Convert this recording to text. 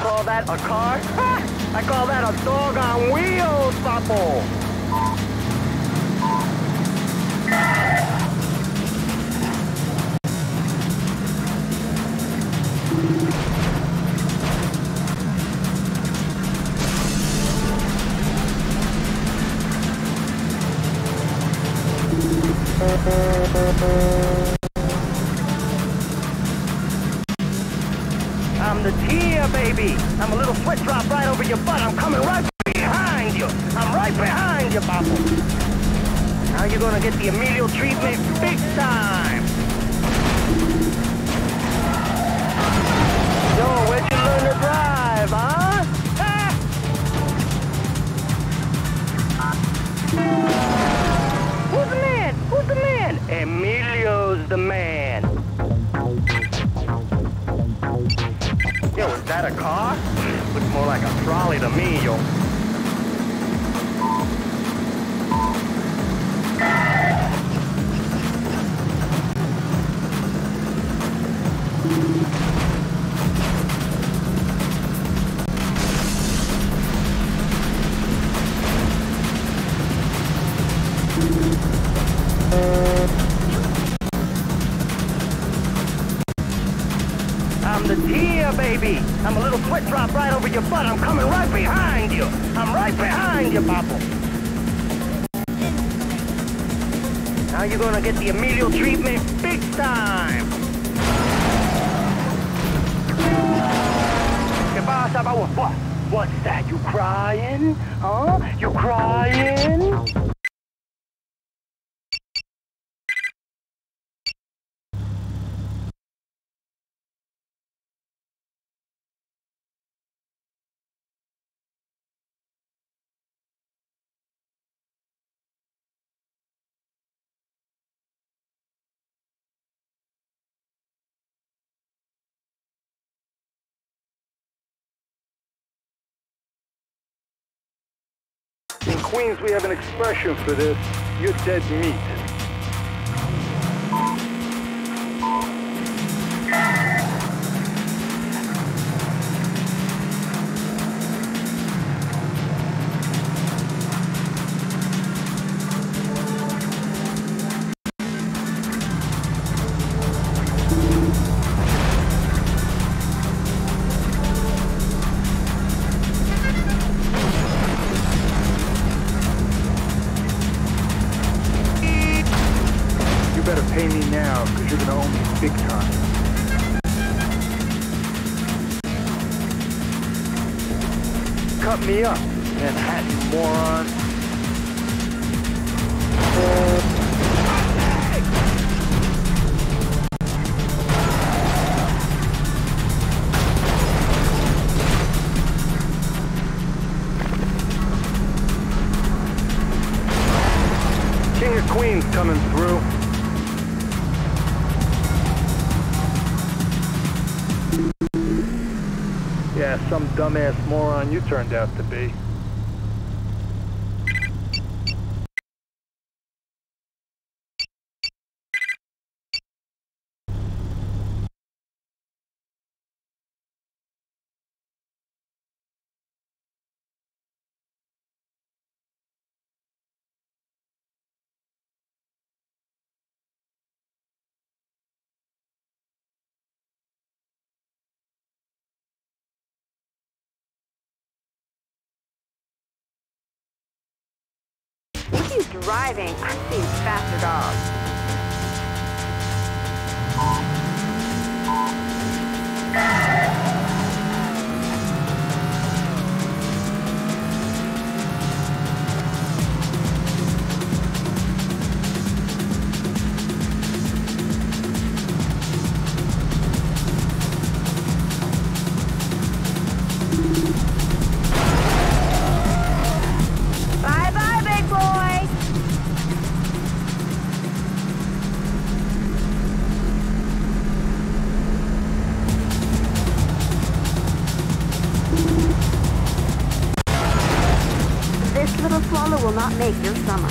call that a car? Ha! I call that a dog on wheels, Papo! I'm the tear, baby. I'm a little sweat drop right over your butt. I'm coming right behind you. I'm right behind you, Papa. Now you're gonna get the Emilio treatment big time. Yo, where'd you learn to drive, huh? Ah! Who's the man? Who's the man? Emilio's the man. Yo, is that a car? Looks more like a trolley to me, yo. I'm the tear, baby. I'm a little sweat drop right over your butt. I'm coming right behind you. I'm right behind you, Papo. Now you're gonna get the Emilio treatment big time. What's that? You crying? Huh? You crying? In Queens, we have an expression for this. You're dead meat. Pay me now, because you're going to owe me big time. Cut me up, Manhattan moron. King of Queens coming through. Yeah, some dumbass moron you turned out to be. He's driving. I've seen faster dogs. Little swallow will not make your summer.